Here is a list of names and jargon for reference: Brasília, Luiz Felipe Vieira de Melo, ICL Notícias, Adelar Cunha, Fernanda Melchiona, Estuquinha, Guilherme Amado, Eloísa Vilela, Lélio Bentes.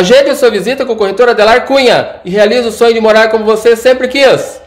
Agende sua visita com o corretor Adelar Cunha e realize o sonho de morar como você sempre quis.